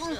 Oh, yeah.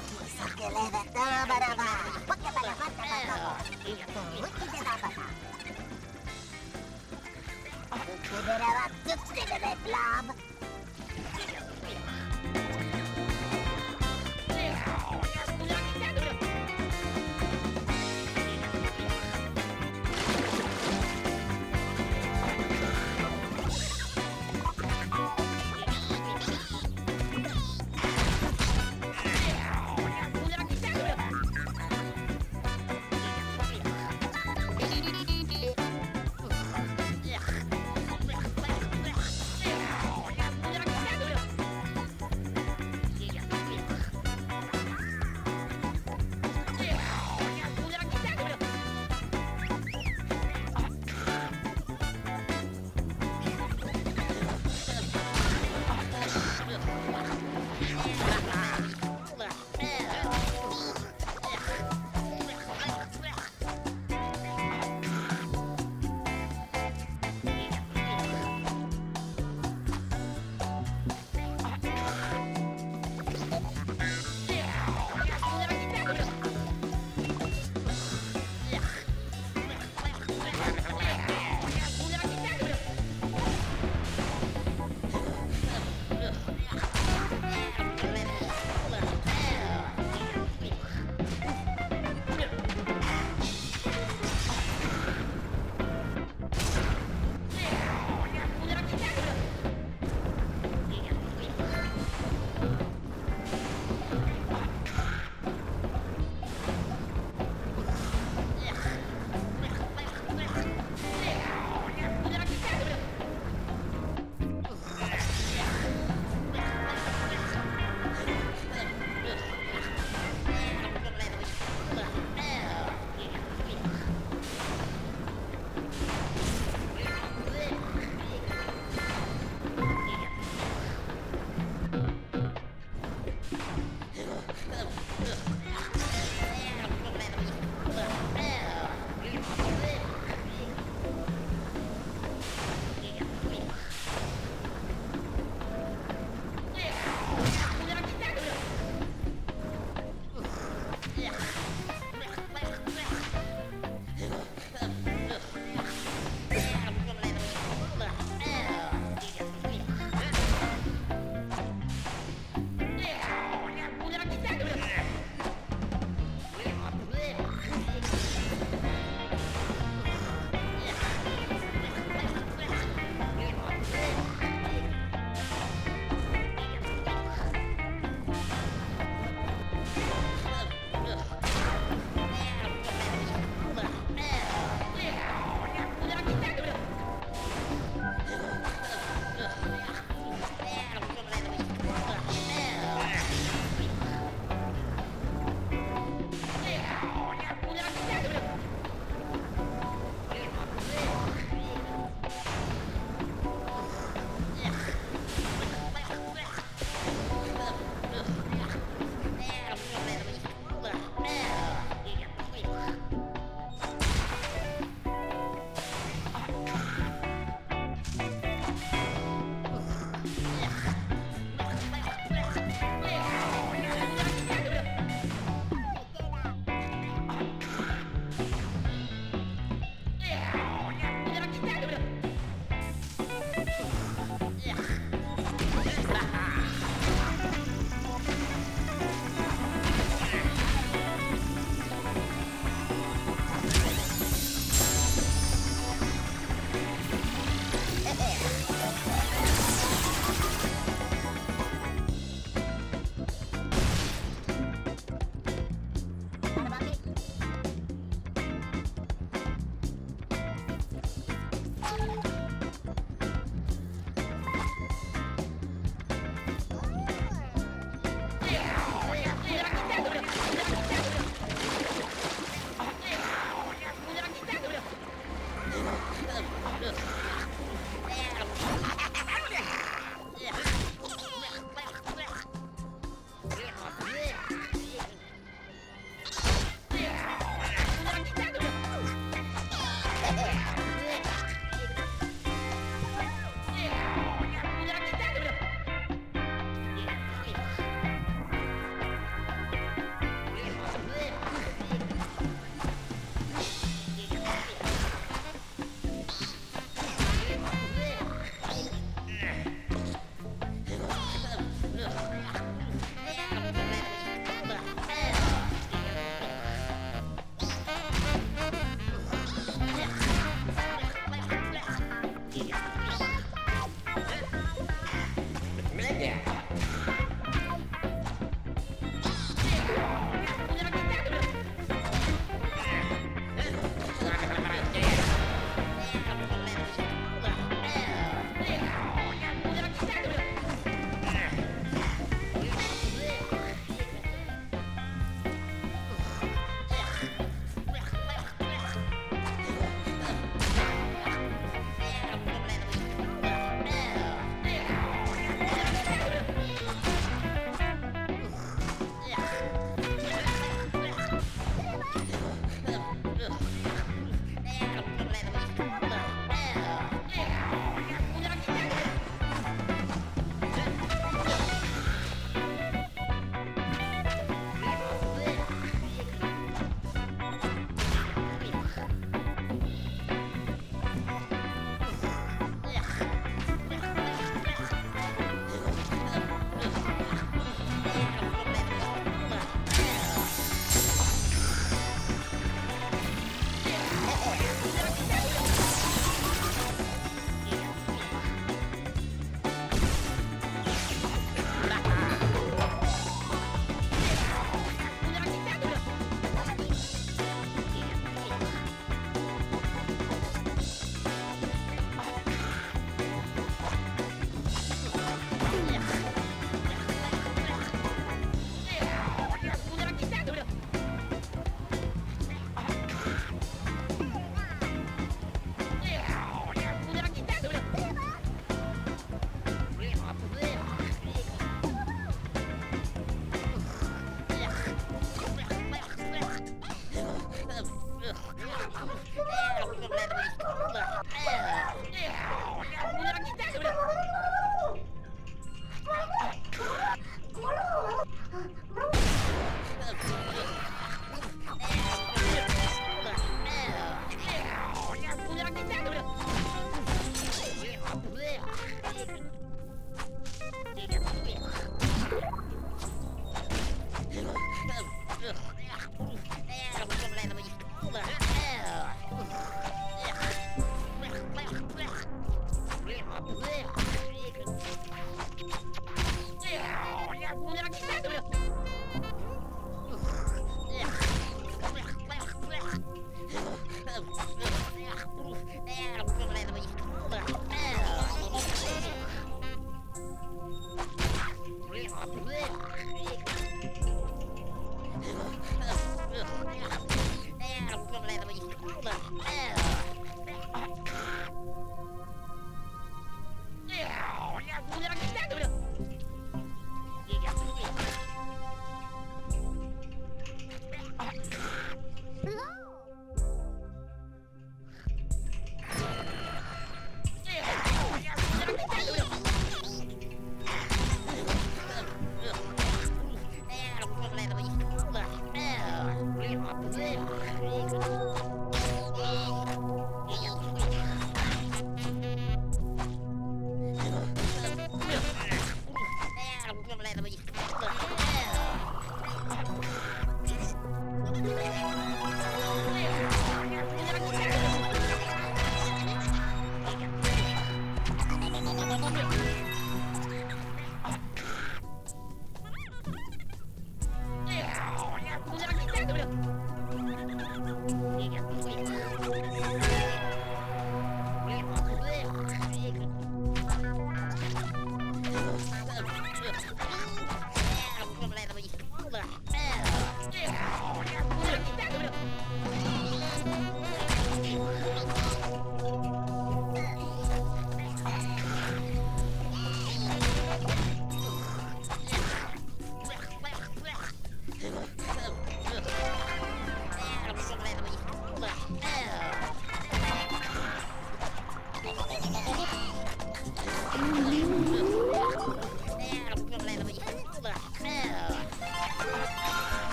Big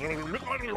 Look at the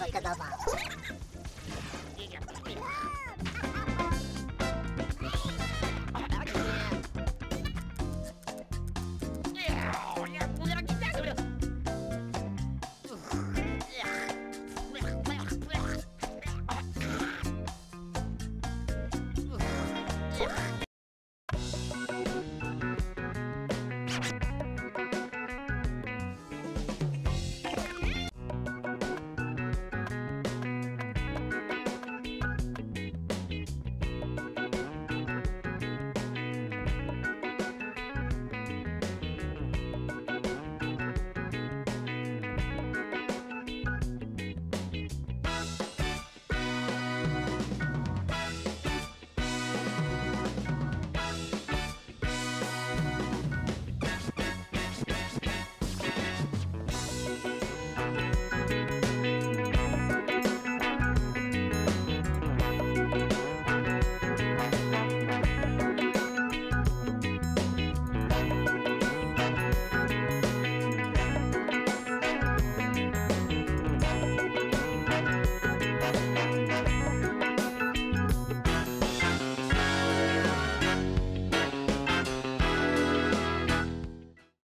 Abracadabra.